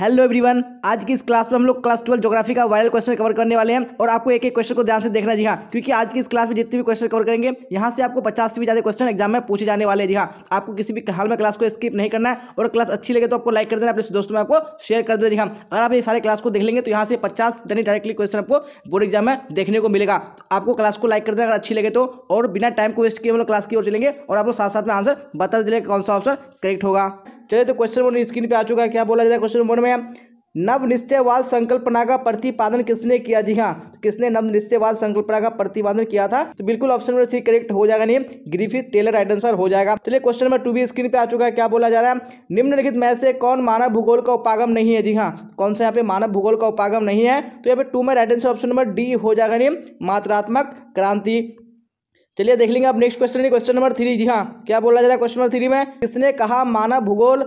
Hello everyone, आज की इस क्लास में हम लोग क्लास 12 ज्योग्राफी का वायरल क्वेश्चन कवर करने वाले हैं और आपको एक एक क्वेश्चन को ध्यान से देखना जी हाँ, क्योंकि आज की इस क्लास में जितने भी क्वेश्चन कवर करेंगे यहाँ से आपको 50 से भी ज़्यादा क्वेश्चन एग्जाम में पूछे जाने वाले हैं जी हाँ। आपको किसी भी हाल में क्लास को स्किप नहीं करना है और क्लास अच्छी लगे तो आपको लाइक कर देना, अपने दोस्तों में आपको शेयर कर देना जी हाँ। अगर आप ये सारे क्लास को देख लेंगे तो यहाँ से 50 यानी डायरेक्टली क्वेश्चन आपको बोर्ड एग्जाम में देखने को मिलेगा। आपको क्लास को लाइक कर देना अगर अच्छी लगे तो, और बिना टाइम को वेस्ट किए हम लोग क्लास की ओर चलेंगे और आप लोग साथ में आंसर बता देंगे कौन सा ऑप्शन करेक्ट होगा। चलिए तो क्वेश्चन नंबर स्क्रीन पे आ चुका है। क्या बोला जाए क्वेश्चन नंबर में, नवनिश्चयवाद संकल्पना का प्रतिपादन किसने किया जी हाँ। तो किसने नवनिश्चयवाद संकल्पना का प्रतिपादन किया था, तो बिल्कुल ऑप्शन नंबर सी करेक्ट हो जाएगा, नहीं ग्रिफिथ टेलर राइट आंसर हो जाएगा। चलिए क्वेश्चन नंबर 2 भी स्क्रीन पे आ चुका है। क्या बोला जा रहा है, निम्नलिखित में से कौन मानव भूगोल का उपागम नहीं है जी हाँ। कौन सा यहाँ पे मानव भूगोल का उपागम नहीं है, तो यहाँ पे 2 में right answer option number D हो जाएगा, नहीं मात्रात्मक क्रांति। चलिए देख लेंगे अब नेक्स्ट क्वेश्चन, क्वेश्चन नंबर 3 जी हाँ। क्या बोला जा रहा है क्वेश्चन नंबर 3 में, किसने कहा मानव भूगोल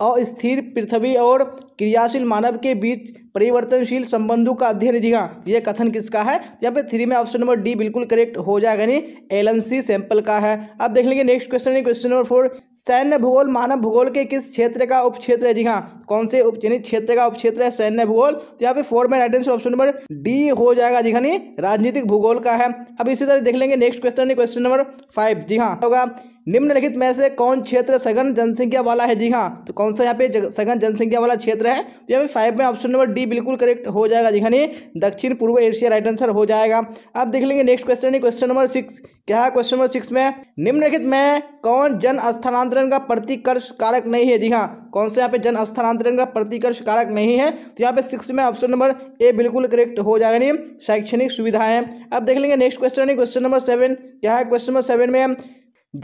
और स्थिर पृथ्वी और क्रियाशील मानव के बीच परिवर्तनशील संबंधों का अध्ययन जी हाँ, यह कथन किसका है। यहाँ पे 3 में ऑप्शन नंबर डी बिल्कुल करेक्ट हो जाएगा, नहीं एलन सी सैंपल का है। अब देख लेंगे नेक्स्ट क्वेश्चन, क्वेश्चन नंबर 4, सैन्य भूगोल मानव भूगोल के किस क्षेत्र का उपक्षेत्र है जी हाँ। कौन से क्षेत्र का उपक्षेत्र है सैन्य भूगोल, तो यहाँ पे 4 में right answer option number D हो जाएगा जी हाँ, नहीं राजनीतिक भूगोल का है। अब इसी तरह देख लेंगे नेक्स्ट क्वेश्चन, क्वेश्चन नंबर 5 जी हाँ होगा, निम्नलिखित में से कौन क्षेत्र सघन जनसंख्या वाला है जी हाँ। तो कौन सा यहाँ पे सघन जनसंख्या वाला क्षेत्र है, तो यहाँ पे 5 में ऑप्शन नंबर डी बिल्कुल करेक्ट हो जाएगा जी हाँ, नहीं दक्षिण पूर्व एशिया राइट आंसर हो जाएगा। अब देख लेंगे नेक्स्ट क्वेश्चन, क्वेश्चन नंबर 6। क्या है क्वेश्चन नंबर 6 में, निम्नलिखित में कौन जन स्थानांतरण का प्रतिकर्ष कारक नहीं है जी हाँ। कौन सा यहाँ पे जन स्थानांतरण का प्रतिकर्ष कारक नहीं है, तो यहाँ पे 6 में ऑप्शन नंबर ए बिल्कुल करेक्ट हो जाएगा, नहीं शैक्षणिक सुविधाएं। अब देख लेंगे नेक्स्ट क्वेश्चन, क्वेश्चन नंबर 7। क्या है क्वेश्चन नंबर 7 में,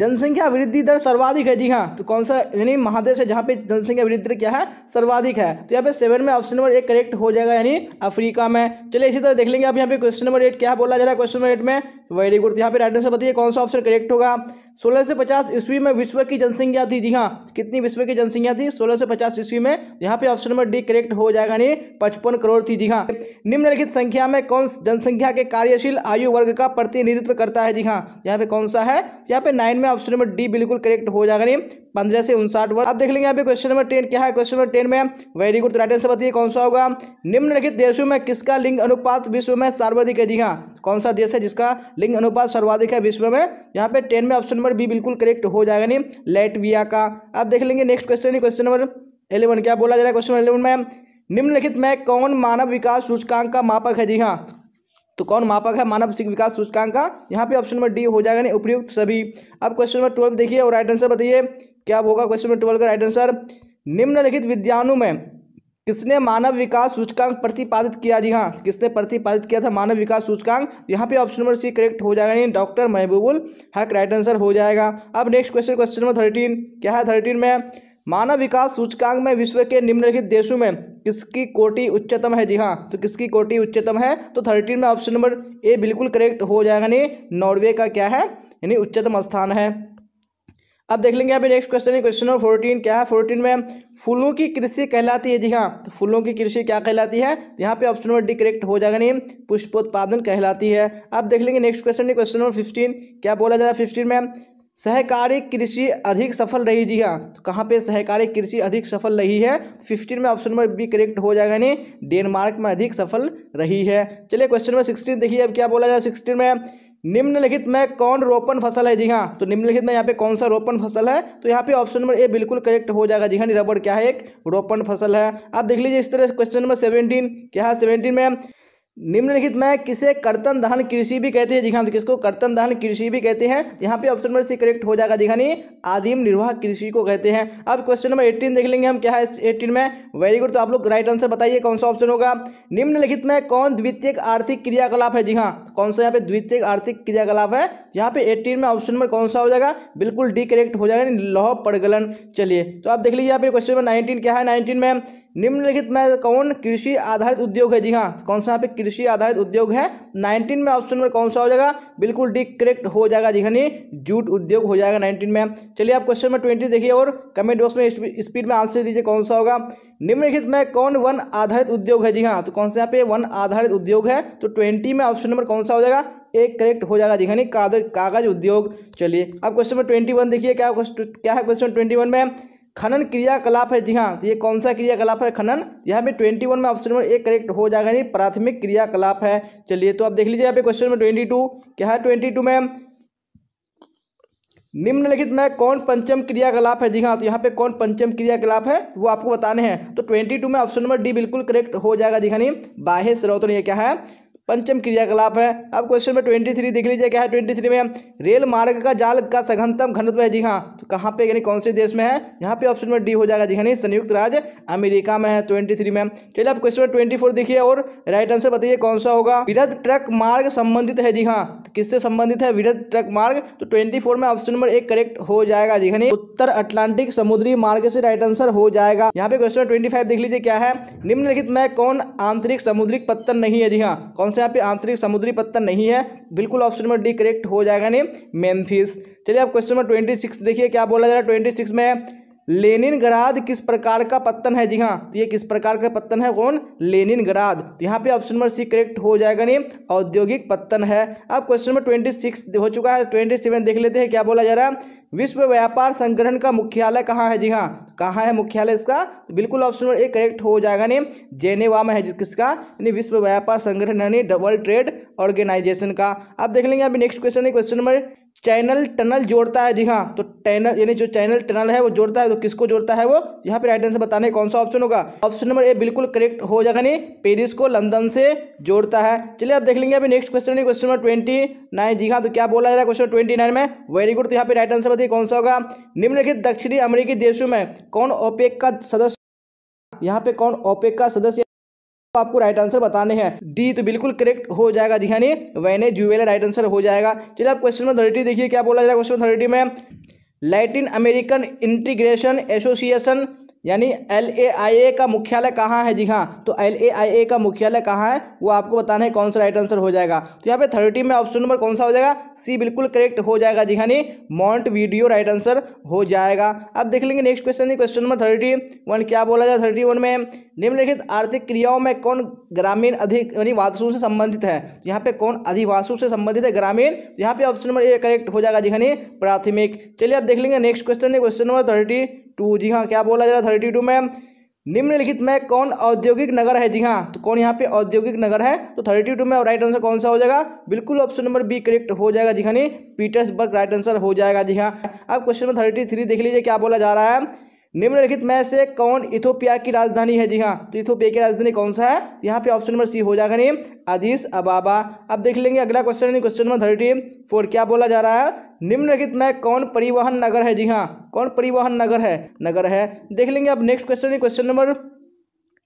जनसंख्या वृद्धि दर सर्वाधिक है जी हाँ। तो कौन सा यानी महादेश है जहाँ पे जनसंख्या वृद्धि दर क्या है सर्वाधिक है, तो यहाँ पे 7 में ऑप्शन नंबर 1 करेक्ट हो जाएगा, यानी अफ्रीका में। चलिए इसी तरह देख लेंगे आप यहाँ पे क्वेश्चन नंबर 8। क्या बोला जा रहा है क्वेश्चन नंबर 8 में, वेरी गुड, यहाँ पे राइट आंसर बताइए कौन सा ऑप्शन करेक्ट होगा। 1650 ईस्वी में विश्व की जनसंख्या थी जी हाँ। कितनी विश्व की जनसंख्या थी 1650 ईस्वी में, यहाँ पे ऑप्शन नंबर डी करेक्ट हो जाएगा, यानी 55 करोड़ थी जी हाँ। निम्नलिखित संख्या में कौन जनसंख्या के कार्यशील आयु वर्ग का प्रतिनिधित्व करता है जी हाँ, यहाँ पे कौन सा है, यहाँ पे 9 में ऑप्शन नंबर डी बिल्कुल करेक्ट हो जाएगा, नहीं 15 से 59 वर्ष। अब देख लेंगे यहाँ पे क्वेश्चन नंबर 10। क्या है क्वेश्चन नंबर 10 में, वेरी गुड, राइट आंसर बताइए कौन सा होगा। निम्नलिखित देशों में किसका लिंग अनुपात विश्व में सर्वाधिक है जी हाँ। कौन सा देश है जिसका लिंग अनुपात सर्वाधिक है विश्व में, यहाँ पे 10 में ऑप्शन नंबर बी बिल्कुल करेक्ट हो जाएगा, नहीं लैटविया का। अब देख लेंगे नेक्स्ट क्वेश्चन, क्वेश्चन नंबर 11। क्या बोला जा रहा है क्वेश्चन नंबर 11 में, निम्नलिखित में कौन मानव विकास सूचकांक का मापक है जी हाँ। तो कौन मापक है मानव विकास सूचकांक का, यहाँ पे ऑप्शन नंबर डी हो जाएगा, नहीं उपयुक्त सभी। अब क्वेश्चन नंबर 12 देखिए और राइट आंसर बताइए क्या होगा क्वेश्चन नंबर 12 का राइट आंसर। निम्नलिखित विद्यानों में किसने मानव विकास सूचकांक प्रतिपादित किया जी हाँ। किसने प्रतिपादित किया था मानव विकास सूचकांक, यहाँ पे ऑप्शन नंबर सी करेक्ट हो जाएगा, नहीं डॉक्टर महबूबुल हक राइट आंसर हो जाएगा। अब नेक्स्ट क्वेश्चन, क्वेश्चन नंबर 13। क्या है 13 में, मानव विकास सूचकांक में विश्व के निम्नलिखित देशों में किसकी कोटि उच्चतम है जी हाँ। तो किसकी कोटि उच्चतम है, तो 13 में ऑप्शन नंबर ए बिल्कुल करेक्ट हो जाएगा, नहीं नॉर्वे का क्या है यानी उच्चतम स्थान है। अब देख लेंगे यहाँ पे नेक्स्ट क्वेश्चन है क्वेश्चन नंबर 14। क्या है 14 में, फूलों की कृषि कहलाती है जी हाँ। तो फूलों की कृषि क्या कहलाती है, यहाँ पे ऑप्शन नंबर डी करेक्ट हो जाएगा, नहीं पुष्पोत्पादन कहलाती है। अब देख लेंगे नेक्स्ट क्वेश्चन है क्वेश्चन नंबर 15। क्या बोला जा रहा है 15 में, सहकारी कृषि अधिक सफल रही जी हाँ। तो कहाँ पे सहकारी कृषि अधिक सफल रही है, 15 में ऑप्शन नंबर बी करेक्ट हो जाएगा, यानी डेनमार्क में अधिक सफल रही है। चलिए क्वेश्चन नंबर 16 देखिए अब क्या बोला जा रहा है 16 में, निम्नलिखित में कौन रोपण फसल है जी हाँ। तो निम्नलिखित में यहाँ पे कौन सा रोपण फसल है, तो यहाँ पे ऑप्शन नंबर ए बिल्कुल करेक्ट हो जाएगा जी हाँ, रबड़ क्या है एक रोपण फसल है। आप देख लीजिए इस तरह क्वेश्चन नंबर 17। क्या है 17 में, निम्नलिखित में किसे कर्तन दहन कृषि भी कहते हैं जी हाँ। तो किसको कर्तन दहन कृषि भी कहते हैं, यहाँ पे ऑप्शन नंबर सी करेक्ट हो जाएगा जी हाँ, नहीं आदिम निर्वाह कृषि को कहते हैं। अब क्वेश्चन नंबर 18 देख लेंगे हम। क्या है 18 में, वेरी गुड, तो आप लोग राइट आंसर बताइए कौन सा ऑप्शन होगा। निम्नलिखित में कौन द्वितीयक आर्थिक क्रियाकलाप है जी हाँ। कौन सा यहाँ पे द्वितीयक आर्थिक क्रियाकलाप है, यहाँ पे 18 में ऑप्शन नंबर कौन सा हो जाएगा बिल्कुल डी करेक्ट हो जाएगा, लौह प्रगलन। चलिए तो आप देख लीजिए यहाँ पे क्वेश्चन नंबर 19। क्या है 19 में, निम्नलिखित में कौन कृषि आधारित उद्योग है जी हाँ। कौन सा यहाँ पे कृषि आधारित उद्योग है, 19 में ऑप्शन नंबर कौन सा हो जाएगा बिल्कुल डी करेक्ट हो जाएगा जी हाँ, नहीं जूट उद्योग हो जाएगा 19 में। चलिए आप क्वेश्चन नंबर 20 देखिए और कमेंट बॉक्स में स्पीड में आंसर दीजिए कौन सा होगा। निम्नलिखित में कौन वन आधारित उद्योग है जी हाँ। तो कौन सा यहाँ पे वन आधारित उद्योग है, तो 20 में ऑप्शन नंबर कौन सा हो जाएगा एक करेक्ट हो जाएगा जी हाँ, नहीं कागज उद्योग। चलिए अब क्वेश्चन नंबर 21 देखिए क्या है क्वेश्चन 21 में, खनन क्रियाकलाप है। जी हाँ, तो ये कौन सा क्रियाकलाप है? खनन। यहाँ पे 21 में ऑप्शन नंबर ए करेक्ट हो जाएगा, यानी प्राथमिक क्रियाकलाप है। चलिए तो आप देख लीजिए यहाँ पे क्वेश्चन नंबर 22 क्या है। 22 में निम्नलिखित में कौन पंचम क्रियाकलाप है? जी हाँ, तो यहाँ पे कौन पंचम क्रियाकलाप है वो आपको बताने हैं। तो 22 में ऑप्शन नंबर डी बिल्कुल करेक्ट हो जाएगा। जी हाँ, बाह्य स्रोतों ये क्या है? पंचम क्रियाकलाप है। अब क्वेश्चन में 23 देख लीजिए क्या है। 23 में रेल मार्ग का जाल का सघनतम घनत्व है। जी हाँ, तो कहाँ पे यानी कौन से देश में है? यहाँ पे ऑप्शन में डी हो जाएगा। जी हाँ, संयुक्त राज्य अमेरिका में है 23 में। चलिए अब क्वेश्चन 24 देखिए और राइट आंसर बताइए कौन सा होगा। वृहद ट्रक मार्ग संबंधित है। जी हाँ, तो किससे संबंधित है वृहद ट्रक मार्ग? तो 24 में ऑप्शन नंबर एक करेक्ट हो जाएगा। जी हाँ, उत्तर अटलांटिक समुद्री मार्ग से राइट आंसर हो जाएगा। यहाँ पे क्वेश्चन 25 देख लीजिए क्या है। निम्नलिखित में कौन आंतरिक समुद्री पत्तन नहीं है? जी हाँ, कौन यहाँ पे आंतरिक समुद्री पत्तन नहीं है? बिल्कुल ऑप्शन नंबर डी करेक्ट हो जाएगा, नहीं मेम्फिस। चलिए अब क्वेश्चन नंबर 26 देखिए क्या बोला जा रहा है। 26 में लेनिनग्राद किस प्रकार का पत्तन है? जी हाँ, तो ये किस प्रकार का पत्तन है? कौन? लेनिनग्राद। तो यहाँ पे ऑप्शन नंबर सी करेक्ट हो जाएगा, नहीं औद्योगिक पत्तन है। अब क्वेश्चन नंबर 26 हो चुका है। 27 देख लेते हैं क्या बोला जा रहा है। विश्व व्यापार संगठन का मुख्यालय कहाँ है? जी हाँ, कहाँ है मुख्यालय इसका? बिल्कुल ऑप्शन नंबर ए करेक्ट हो जाएगा, नहीं जेनेवा में है। जिसका यानी विश्व व्यापार संगठन यानी वर्ल्ड ट्रेड ऑर्गेनाइजेशन का। अब देख लेंगे अभी नेक्स्ट क्वेश्चन है। क्वेश्चन नंबर चैनल टनल जोड़ता है। जी हाँ, तो टनल यानी जो चैनल टनल है वो जोड़ता है, तो किसको जोड़ता है वो? यहाँ पे राइट आंसर बताने कौन सा ऑप्शन होगा। ऑप्शन नंबर ए बिल्कुल करेक्ट हो जाएगा, नहीं पेरिस को लंदन से जोड़ता है। चलिए अब देख लेंगे अभी नेक्स्ट क्वेश्चन है। Question number 29। जी हाँ, तो क्या बोला जा रहा है क्वेश्चन 29 में? वेरी गुड, तो यहाँ पे राइट आंसर कौन सा होगा। निम्नलिखित दक्षिणी अमेरिकी देशों में कौन ओपेक का सदस्य? यहाँ पे कौन ओपेक का सदस्य आपको राइट आंसर बताने हैं। डी तो बिल्कुल करेक्ट हो जाएगा। ध्यानी वेनेजुएला राइट आंसर हो जाएगा। चलिए आप क्वेश्चन नंबर 30 देखिए क्या बोला जा रहा है। क्वेश्चन 30 में लैटिन अमेरिकन इंटीग्रेशन एसोसिएशन यानी LAIA का मुख्यालय कहाँ है? जी हाँ, तो LAIA का मुख्यालय कहाँ है वो आपको बताना है कौन सा राइट आंसर हो जाएगा। तो यहाँ पे 30 में ऑप्शन नंबर कौन सा हो जाएगा? सी बिल्कुल करेक्ट हो जाएगा। जी हाँ, मॉन्टेवीडियो राइट आंसर हो जाएगा। अब देख लेंगे नेक्स्ट क्वेश्चन। क्वेश्चन नंबर 31 क्या बोला जाए। 31 में निम्नलिखित आर्थिक क्रियाओं में कौन ग्रामीण अधिक यानी वास्तु से संबंधित है? यहाँ पे कौन अधिवास्तु से संबंधित है ग्रामीण? यहाँ पे ऑप्शन नंबर ए करेक्ट हो जाएगा। जी हाँ, प्राथमिक। चलिए अब देख लेंगे नेक्स्ट क्वेश्चन। क्वेश्चन नंबर 32 जी हाँ, क्या बोला जा रहा है। 32 में निम्नलिखित में कौन औद्योगिक नगर है? जी हाँ, तो कौन यहाँ पे औद्योगिक नगर है? तो 32 में राइट आंसर कौन सा हो जाएगा? बिल्कुल ऑप्शन नंबर बी करेक्ट हो जाएगा। जी हाँ, पीटर्सबर्ग राइट आंसर हो जाएगा। जी हाँ, अब क्वेश्चन नंबर 33 देख लीजिए क्या बोला जा रहा है। निम्नलिखित में से कौन इथोपिया की राजधानी है? जी हाँ, तो इथोपिया की राजधानी कौन सा है? यहाँ पे ऑप्शन नंबर सी हो जाएगा, नहीं अदीस अबाबा। अब देख लेंगे अगला क्वेश्चन। क्वेश्चन नंबर 34 क्या बोला जा रहा है। निम्नलिखित में कौन परिवहन नगर है? जी हाँ, कौन परिवहन नगर है? देख लेंगे अब नेक्स्ट क्वेश्चन। क्वेश्चन नंबर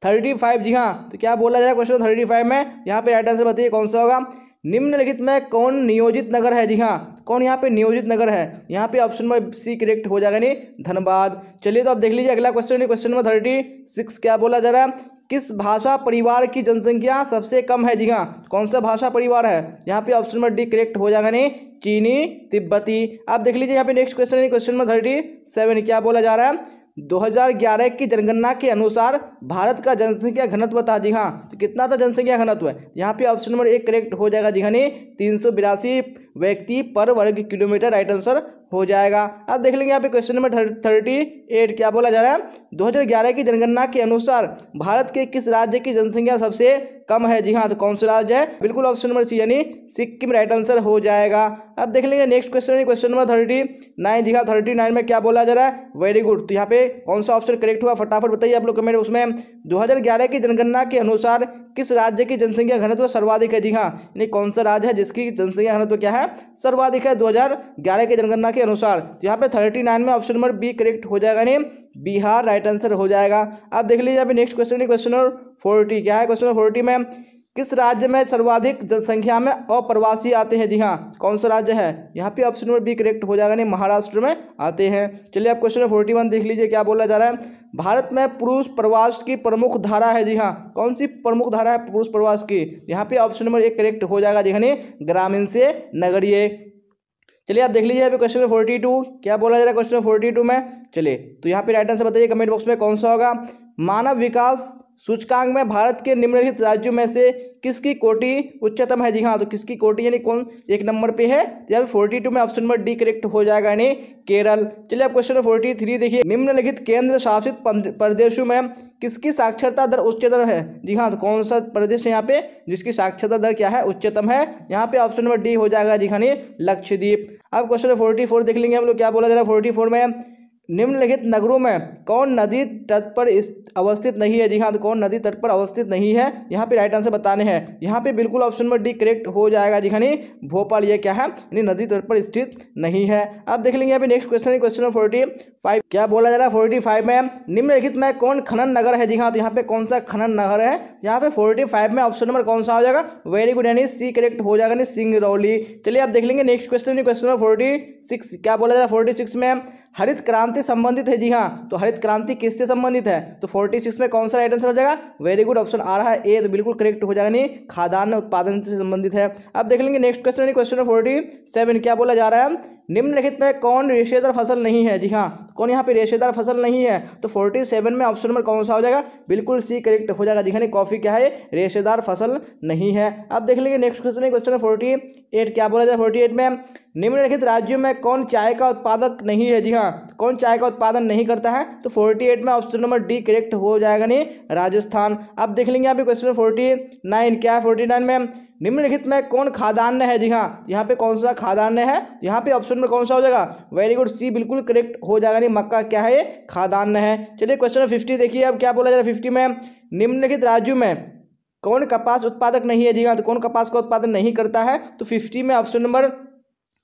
35 जी हाँ, तो क्या बोला जा रहा है। क्वेश्चन 35 में यहाँ पे राइट आंसर बताइए कौन सा होगा। निम्नलिखित में कौन नियोजित नगर है? जी हाँ, कौन यहाँ पे नियोजित नगर है? यहाँ पे ऑप्शन नंबर सी करेक्ट हो जाएगा, नहीं धनबाद। चलिए तो आप देख लीजिए अगला क्वेश्चन। क्वेश्चन नंबर 36 क्या बोला जा रहा है। किस भाषा परिवार की जनसंख्या सबसे कम है? जी हाँ, कौन सा भाषा परिवार है? यहाँ पे ऑप्शन नंबर डी करेक्ट हो जाएगा, नहीं चीनी तिब्बती। आप देख लीजिए यहाँ पे नेक्स्ट क्वेश्चन। क्वेश्चन नंबर 37 क्या बोला जा रहा है। 2011 की जनगणना के अनुसार भारत का जनसंख्या घनत्व था। जी हाँ, तो कितना था जनसंख्या घनत्व? यहाँ पे ऑप्शन नंबर एक करेक्ट हो जाएगा। जी हाँ, 382 व्यक्ति पर वर्ग किलोमीटर राइट आंसर हो जाएगा। अब देख लेंगे यहाँ पे क्वेश्चन नंबर 38 क्या बोला जा रहा है। 2011 की जनगणना के अनुसार भारत के किस राज्य की जनसंख्या सबसे कम है? जी हाँ, तो कौन सा राज्य है? बिल्कुल ऑप्शन नंबर सी यानी सिक्किम राइट आंसर हो जाएगा। अब देख लेंगे नेक्स्ट क्वेश्चन। क्वेश्चन नंबर 39 जी हाँ, 39 में क्या बोला जा रहा है। वेरी गुड, तो यहाँ पे कौन सा ऑप्शन करेक्ट हुआ फटाफट बताइए आप लोग कमेंट उसमें। 2011 की जनगणना के अनुसार किस राज्य की जनसंख्या घनत्व सर्वाधिक है? जी हाँ, यानी कौन सा राज्य है जिसकी जनसंख्या घनत्व क्या है सर्वाधिक है 2011 की जनगणना के अनुसार? तो यहाँ पे 39 में ऑप्शन नंबर बी करेक्ट हो जाएगा, नहीं बिहार राइट आंसर हो जाएगा। आप देख लीजिए अभी नेक्स्ट क्वेश्चन। क्वेश्चन नंबर 40 क्या है। क्वेश्चन नंबर 40 में किस राज्य में सर्वाधिक जनसंख्या में अप्रवासी आते हैं? जी हाँ, कौन सा राज्य है? यहाँ पे ऑप्शन नंबर बी करेक्ट हो जाएगा, नहीं महाराष्ट्र में आते हैं। चलिए आप क्वेश्चन 41 देख लीजिए क्या बोला जा रहा है। भारत में पुरुष प्रवास की प्रमुख धारा है। जी हाँ, कौन सी प्रमुख धारा है पुरुष प्रवास की? यहाँ पे ऑप्शन नंबर एक करेक्ट हो जाएगा। जी हाँ, ग्रामीण से नगरीय। चलिए आप देख लीजिए अभी क्वेश्चन 42 क्या बोला जा रहा है। क्वेश्चन 42 में चलिए तो यहाँ पे राइट आंसर बताइए कमेंट बॉक्स में कौन सा होगा। मानव विकास सूचकांक में भारत के निम्नलिखित राज्यों में से किसकी कोटि उच्चतम है? जी हाँ, तो किसकी कोटि यानी कौन एक नंबर पे है? या 42 में ऑप्शन नंबर डी करेक्ट हो जाएगा यानी केरल। चलिए अब क्वेश्चन 43 देखिए, निम्नलिखित केंद्र शासित प्रदेशों में किसकी साक्षरता दर उच्चतम है? जी हाँ, तो कौन सा प्रदेश है यहाँ पे जिसकी साक्षरता दर क्या है उच्चतम है? यहाँ पे ऑप्शन नंबर डी हो जाएगा जी हाँ लक्षद्वीप। अब क्वेश्चन 44 देख लेंगे हम लोग, क्या बोला जा रहा है 44 में, निम्नलिखित नगरों में कौन नदी तट पर अवस्थित नहीं है? जी हाँ, तो कौन नदी तट पर अवस्थित नहीं है यहाँ पे राइट आंसर बताने हैं। यहाँ पे बिल्कुल ऑप्शन नंबर डी करेक्ट हो जाएगा जी हाँ भोपाल, ये क्या है यानी नदी तट पर स्थित नहीं है। अब देख लेंगे अभी नेक्स्ट क्वेश्चन, क्वेश्चन 45 क्या बोला जा रहा है 45 में, निम्नलिखित में कौन खनन नगर है? जी हाँ, तो यहाँ पे कौन सा खनन नगर है? यहाँ पे 45 में ऑप्शन नंबर कौन सा हो जाएगा? वेरी गुड यानी सी करेक्ट हो जाएगा यानी सिंगरौली। चलिए आप देख लेंगे नेक्स्ट क्वेश्चन, क्वेश्चन 46 क्या बोला जा रहा है 46 में, हरित क्रांति संबंधित है? जी हाँ, तो हरित क्रांति किससे संबंधित है? तो 46 में कौन सा राइट आंसर हो जाएगा? वेरी गुड ऑप्शन आ रहा है ए, तो बिल्कुल करेक्ट हो जाएगा नहीं, खाद्यान्न उत्पादन से संबंधित है। अब देख लेंगे नेक्स्ट क्वेश्चन, क्वेश्चन 47 क्या बोला जा रहा है, निम्नलिखित में कौन रेशेदार फसल नहीं है? जी हाँ, कौन यहाँ पे रेशेदार फसल नहीं है? तो 47 में ऑप्शन नंबर कौन सा हो जाएगा? बिल्कुल सी करेक्ट हो जाएगा जी हाँ, कॉफी क्या है रेशेदार फसल नहीं है। अब देख लेंगे नेक्स्ट क्वेश्चन, क्वेश्चन 48 क्या बोला जाए 48 में, निम्नलिखित राज्यों में कौन चाय का उत्पादक नहीं है? जी हाँ, कौन चाय का उत्पादन नहीं करता है? तो 48 में ऑप्शन नंबर डी करेक्ट हो जाएगा नहीं राजस्थान। अब देख लेंगे अभी क्वेश्चन 49 क्या है 49 में, निम्नलिखित में कौन खाद्यान्न है? जी हाँ, यहाँ पे कौन सा खाद्यान्न है? यहाँ पे ऑप्शन में कौन सा हो जाएगा? वेरी गुड सी बिल्कुल करेक्ट हो जाएगा नहीं, मक्का क्या है खाद्यान्न है। चलिए क्वेश्चन 50 देखिए, अब क्या बोला जा रहा है 50 में, निम्नलिखित राज्यों में कौन कपास उत्पादक नहीं है? जी हाँ, तो कौन कपास का उत्पादन नहीं करता है? तो 50 में ऑप्शन नंबर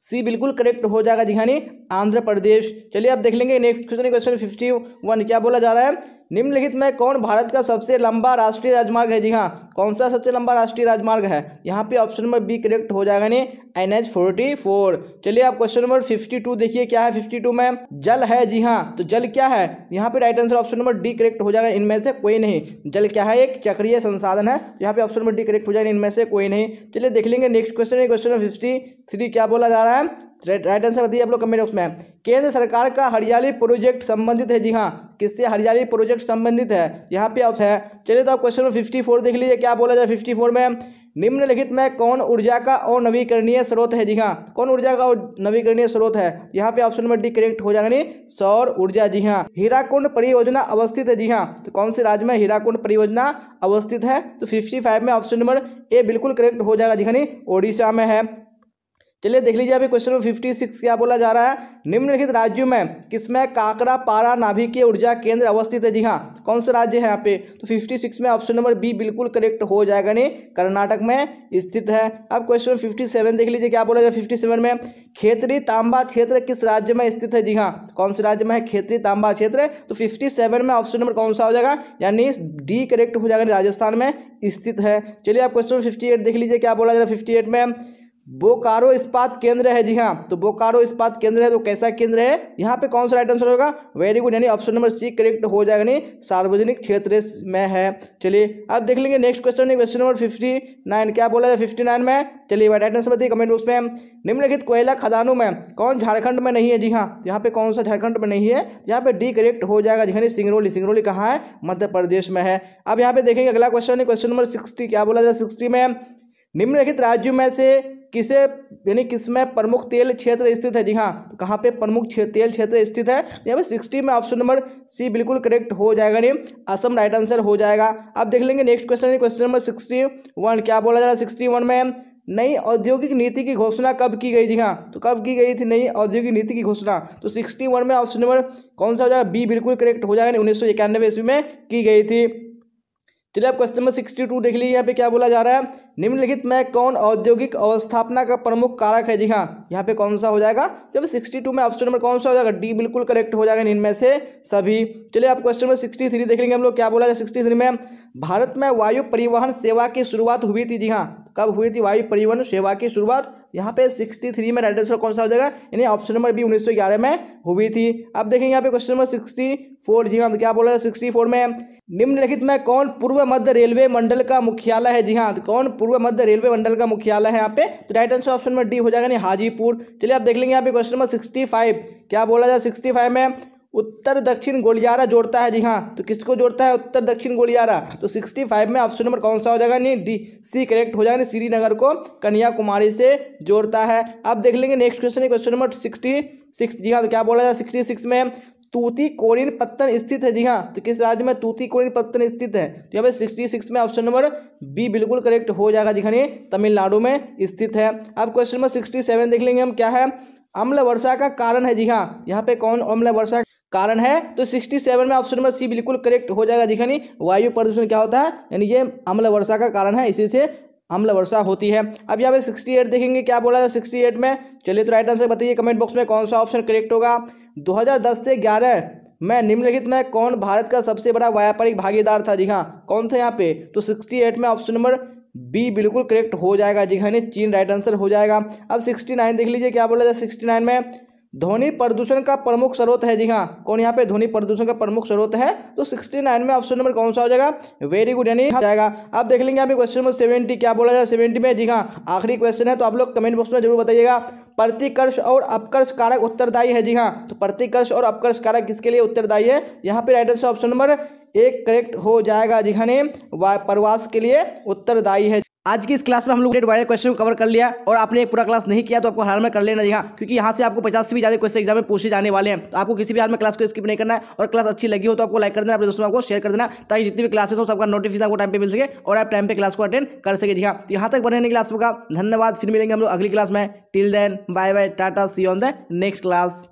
सी बिल्कुल करेक्ट हो जाएगा जी हाँ आंध्र प्रदेश। चलिए आप देख लेंगे नेक्स्ट क्वेश्चन, क्वेश्चन 51 क्या बोला जा रहा है, निम्नलिखित में कौन भारत का सबसे लंबा राष्ट्रीय राजमार्ग है? जी हाँ, कौन सा सबसे लंबा राष्ट्रीय राजमार्ग है? यहाँ पे ऑप्शन नंबर बी करेक्ट हो जाएगा नहीं NH44। चलिए आप क्वेश्चन नंबर 52 देखिए, क्या है 52 में, जल है? जी हाँ, तो जल क्या है? यहाँ पे right answer option number D correct हो जाएगा, इनमें से कोई नहीं। जल क्या है? एक चक्रीय संसाधन है, यहाँ पे ऑप्शन नंबर डी करेक्ट हो जाएगा, इनमें से कोई नहीं। चलिए देख लेंगे नेक्स्ट क्वेश्चन, क्वेश्चन 53 क्या बोला जा रहा है, राइट आंसर बताइए आप लोग कमेंट बॉक्स में। केंद्र सरकार का हरियाली प्रोजेक्ट संबंधित है? जी हाँ, किससे हरियाली प्रोजेक्ट संबंधित है? यहाँ पे ऑप्शन है। चलिए तो आप क्वेश्चन नंबर 54 देख लीजिए, क्या बोला जाए 54 में, निम्नलिखित में कौन ऊर्जा का और नवीकरणीय स्रोत है? जी हाँ, कौन ऊर्जा का और नवीकरणीय स्रोत है? यहाँ पे ऑप्शन नंबर डी करेक्ट हो जाएगा नहीं सौर ऊर्जा। जी हाँ, हीराकुंड परियोजना अवस्थित है? जी हाँ, तो कौन से राज्य में हीराकुंड परियोजना अवस्थित है? तो 55 में ऑप्शन नंबर ए बिल्कुल करेक्ट हो जाएगा जी हाँ ओडिशा में है। चलिए देख लीजिए अभी क्वेश्चन नंबर 56 क्या बोला जा रहा है, निम्नलिखित राज्यों में किसमें काकरा पारा नाभिकीय ऊर्जा केंद्र अवस्थित है? जी हाँ, कौन सा राज्य है यहाँ पे? तो 56 में ऑप्शन नंबर बी बिल्कुल करेक्ट हो जाएगा नहीं, कर्नाटक में स्थित है। अब क्वेश्चन 57 देख लीजिए, क्या बोला जा रहा है 57 में, खेतरी तांबा क्षेत्र किस राज्य में स्थित है? जी हाँ, कौन से राज्य में है खेतरी तांबा क्षेत्र? तो 57 में ऑप्शन नंबर कौन सा हो जाएगा? यानी डी करेक्ट हो जाएगा, राजस्थान में स्थित है। चलिए आप क्वेश्चन 58 देख लीजिए, क्या बोला जा रहा है 58 में, बोकारो इस्पात केंद्र है? जी हाँ, तो बोकारो इस्पात केंद्र है, तो कैसा केंद्र है? यहाँ पे कौन सा राइट आंसर होगा? वेरी गुड यानी ऑप्शन नंबर सी करेक्ट हो जाएगा नहीं, सार्वजनिक क्षेत्र में है। चलिए अब देख लेंगे नेक्स्ट क्वेश्चन, क्वेश्चन नंबर 59 क्या बोला है 59 में, चलिए राइट आंसर बताइए कमेंट बॉक्स में। निम्नलिखित कोयला खदानों में कौन झारखंड में नहीं है? जी हाँ, यहाँ पे कौन सा झारखंड में नहीं है? यहाँ पे डी करेक्ट हो जाएगा जी हाँ सिंगरौली। सिंगरौली कहाँ है? मध्य प्रदेश में है। अब यहाँ पे देखेंगे अगला क्वेश्चन, क्वेश्चन नंबर 60 क्या बोला जाए 60 में, निम्नलिखित राज्यों में से किसे यानी किसमें प्रमुख तेल क्षेत्र स्थित है? जी हाँ, तो कहाँ पे प्रमुख तेल क्षेत्र स्थित है? यहाँ पे 60 में ऑप्शन नंबर सी बिल्कुल करेक्ट हो जाएगा नहीं, असम राइट आंसर हो जाएगा। अब देख लेंगे नेक्स्ट क्वेश्चन, क्वेश्चन नंबर 61 क्या बोला जा रहा है 61 में, नई औद्योगिक नीति की घोषणा कब की गई? जी हाँ, तो कब की गई थी नई औद्योगिक नीति की घोषणा? तो 61 में ऑप्शन नंबर कौन सा हो जाएगा? बी बिल्कुल करेक्ट हो जाएगा, 1991 ईस्वी में की गई थी। चलिए आप क्वेश्चन नंबर 62 देख लीजिए, यहाँ पे क्या बोला जा रहा है, निम्नलिखित में कौन औद्योगिक अवस्थापना का प्रमुख कारक है? जी हाँ, यहाँ पे कौन सा हो जाएगा? जब 62 में ऑप्शन नंबर कौन सा हो जाएगा? डी बिल्कुल करेक्ट हो जाएगा, इनमें से सभी। चलिए आप क्वेश्चन नंबर 63 देख लेंगे हम लोग, क्या बोला जाए 63 में, भारत में वायु परिवहन सेवा की शुरुआत हुई थी? जी हाँ, कब हुई थी वायु परिवहन सेवा की शुरुआत? यहाँ पे 63 में राइट आंसर कौन सा हो जाएगा? यानी ऑप्शन नंबर बी 1911 में हुई थी। अब देखेंगे यहाँ पे क्वेश्चन नंबर 64, जी हाँ, क्या बोला है 64 में, निम्नलिखित में कौन पूर्व मध्य रेलवे मंडल का मुख्यालय है? जी हाँ, तो कौन पूर्व मध्य रेलवे मंडल का मुख्यालय है? यहाँ पे तो right answer option number D हो जाएगा यानी हाजीपुर। चलिए आप देख लेंगे यहाँ पे क्वेश्चन नंबर 65 क्या बोला जाए 65 में, उत्तर दक्षिण गोलियारा जोड़ता है। जी हाँ, तो किसको जोड़ता है? उत्तर दक्षिण गोलियारा। तो 65 में ऑप्शन नंबर कौन सा हो जाएगा? नहीं, डी सी करेक्ट हो जाएगा। श्रीनगर को कन्याकुमारी से जोड़ता है। अब देख लेंगे नेक्स्ट क्वेश्चन है क्वेश्चन नंबर 66। जी हाँ, तो क्या बोला जाए 66 में? तूतीकोरिन पत्तन स्थित है। जी हाँ, तो किस राज्य में तूतीकोरिन पत्तन स्थित है? तो यहाँ पे 66 में ऑप्शन नंबर बी बिल्कुल करेक्ट हो जाएगा। जी खानी तमिलनाडु में स्थित है। अब क्वेश्चन नंबर 67 देख लेंगे हम, क्या है? अम्ल वर्षा का कारण है। जी हाँ, यहाँ पे कौन अम्ल वर्षा कारण है? तो 67 में ऑप्शन नंबर सी बिल्कुल करेक्ट हो जाएगा। जी खानी वायु प्रदूषण क्या होता है, यानी ये अम्ल वर्षा का कारण है, इसी से अम्ल वर्षा होती है। अब यहाँ पे 68 देखेंगे, क्या बोला था 68 में? चलिए तो राइट आंसर बताइए कमेंट बॉक्स में कौन सा ऑप्शन करेक्ट होगा। 2010 से 11 में निम्नलिखित में कौन भारत का सबसे बड़ा व्यापारिक भागीदार था? जी हाँ, कौन था यहाँ पे? तो 68 में ऑप्शन नंबर बी बिल्कुल करेक्ट हो जाएगा। जी हाँ, चीन राइट आंसर हो जाएगा। अब 69 देख लीजिए, क्या बोला था 69 में? ध्वनि प्रदूषण का प्रमुख स्रोत है। जी हाँ, कौन यहाँ पे ध्वनि प्रदूषण का प्रमुख स्रोत है? तो 69 में ऑप्शन नंबर कौन सा हो जाएगा? वेरी गुड, यानी जाएगा। अब देख लेंगे यहाँ पे क्वेश्चन नंबर 70, क्या बोला जाएगा 70 में? जी हाँ, आखिरी क्वेश्चन है, तो आप लोग कमेंट बॉक्स में जरूर बताइएगा। प्रतिकर्ष और अपकर्ष कारक उत्तरदायी है। जी हाँ, तो प्रतिकर्ष और अपकर्ष कारक किसके लिए उत्तरदायी है? यहाँ पे राइट आंसर ऑप्शन नंबर एक करेक्ट हो जाएगा। जी हाँ, प्रवास के लिए उत्तरदायी है। आज की इस क्लास में हम लोग वायरल क्वेश्चन को कवर कर लिया, और आपने पूरा क्लास नहीं किया तो आपको हाल में कर लेना। जी हाँ, क्योंकि यहाँ से आपको 50 से भी ज्यादा क्वेश्चन एग्जाम में पूछे जाने वाले हैं, तो आपको किसी भी हाल में क्लास को स्किप नहीं करना है। और क्लास अच्छी लगी हो तो आपको लाइक कर देना, अपने दोस्तों को शेयर कर देना, ताकि जितनी भी क्लासेस हो सबका नोटिफिकेशन आपको टाइम पर मिल सके और आप टाइम पर क्लास को अटेंड कर सके। जी हाँ, तो यहाँ तक बने क्लास का धन्यवाद। फिर मिलेंगे हम लोग अगली क्लास में। Till then bye bye, Tata, see you on the next class.